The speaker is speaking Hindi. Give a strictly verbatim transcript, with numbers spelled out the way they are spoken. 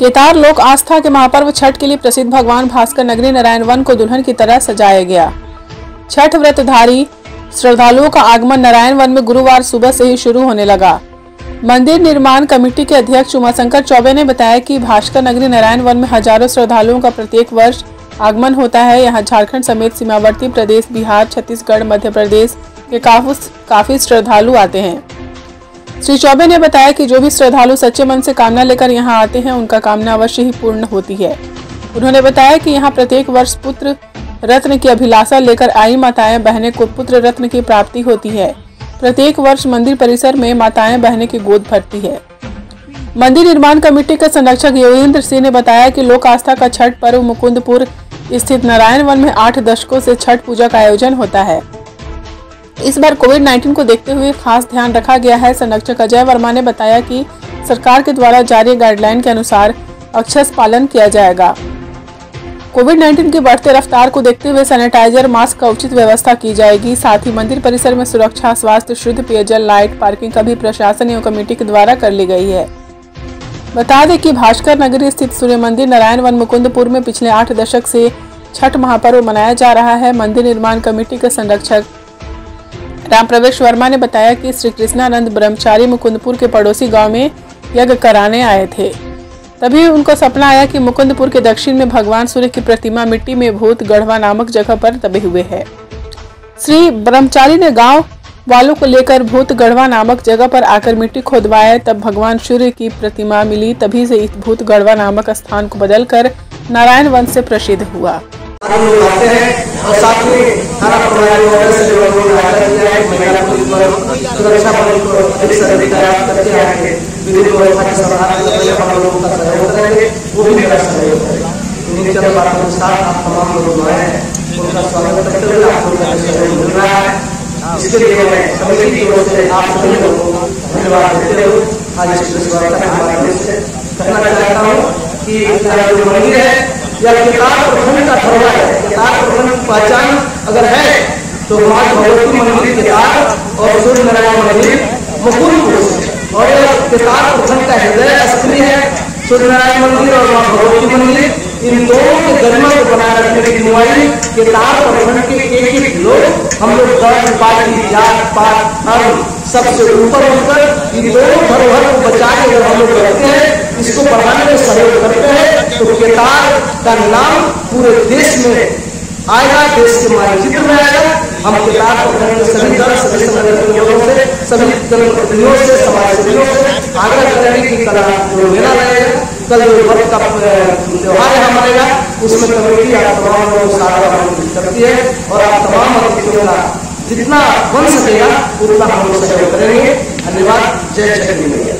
केतार लोक आस्था के महापर्व छठ के लिए प्रसिद्ध भगवान भास्कर नगरी नारायण वन को दुल्हन की तरह सजाया गया। छठ व्रतधारी श्रद्धालुओं का आगमन नारायण वन में गुरुवार सुबह से ही शुरू होने लगा। मंदिर निर्माण कमेटी के अध्यक्ष उमाशंकर चौबे ने बताया कि भास्कर नगरी नारायण वन में हजारों श्रद्धालुओं का प्रत्येक वर्ष आगमन होता है। यहाँ झारखण्ड समेत सीमावर्ती प्रदेश बिहार, छत्तीसगढ़, मध्य प्रदेश के काफी श्रद्धालु आते हैं। श्री चौबे ने बताया कि जो भी श्रद्धालु सच्चे मन से कामना लेकर यहाँ आते हैं, उनका कामना अवश्य ही पूर्ण होती है। उन्होंने बताया कि यहाँ प्रत्येक वर्ष पुत्र रत्न की अभिलाषा लेकर आई माताएं बहनें को पुत्र रत्न की प्राप्ति होती है। प्रत्येक वर्ष मंदिर परिसर में माताएं बहनें की गोद भरती है। मंदिर निर्माण कमेटी के संरक्षक योगेन्द्र सिंह ने बताया कि लोक आस्था का छठ पर्व मुकुंदपुर स्थित नारायण वन में आठ दशकों से छठ पूजा का आयोजन होता है। इस बार कोविड उन्नीस को देखते हुए खास ध्यान रखा गया है। संरक्षक अजय वर्मा ने बताया कि सरकार के द्वारा जारी गाइडलाइन के अनुसार अक्षर पालन किया जाएगा। कोविड उन्नीस की बढ़ते रफ्तार को देखते हुए सैनिटाइजर, मास्क का उचित व्यवस्था की जाएगी। साथ ही मंदिर परिसर में सुरक्षा, स्वास्थ्य, शुद्ध पेयजल, लाइट, पार्किंग का भी प्रशासन एवं कमेटी के द्वारा कर ली गई है। बता दें कि भास्कर नगरी स्थित सूर्यमंदिर नारायण वन मुकुंदपुर में पिछले आठ दशक से छठ महापर्व मनाया जा रहा है। मंदिर निर्माण कमेटी के संरक्षक राम प्रवेश वर्मा ने बताया कि श्री कृष्णानंद ब्रह्मचारी मुकुंदपुर के पड़ोसी गांव में यज्ञ कराने आए थे, तभी उनको सपना आया कि मुकुंदपुर के दक्षिण में भगवान सूर्य की प्रतिमा मिट्टी में भूत गढ़वा नामक जगह पर दबे हुए है। श्री ब्रह्मचारी ने गांव वालों को लेकर भूत गढ़वा नामक जगह पर आकर मिट्टी खोदवाया, तब भगवान सूर्य की प्रतिमा मिली। तभी से इस भूत गढ़वा नामक स्थान को बदलकर नारायण वन से प्रसिद्ध हुआ। पहचान अगर है तो मां भगवती मंदिर के साथ और सूर्य नारायण मंदिर मुकुंदपुर और केतार प्रखंड का हृदय स्थली है। सूर्य नारायण मंदिर और मां भगवती मंदिर इन दोनों के गरिमा को बनाए रखने की नुमाइंदगी केतार प्रखंड के एक एक लोग हम लोग धर्म पार्टी जात पात धर्म सबसे ऊपर होकर इन दोनों धरोहर को बचाए अगर हम लोग रखते हैं, इसको बढ़ाने में सहयोग करते हैं तो केतार का नाम पूरे देश में आएगा, देश के मानचित्र में आएगा। हम केतार प्रखंड के सभी दल सभी संगठनों से सभी जनप्रतिनिधियों से समाजसेवियों से आग्रह करेंगे कि कल जो मेला लगेगा, कल जो व्रत का त्योहार है हमारेगा, उसमें कमेटी आप तमाम लोगों को साथ करती है और आप तमाम अतिथियों का जितना बन सकेगा उतना हम लोग सहयोग करेंगे। धन्यवाद। जय जय भैया।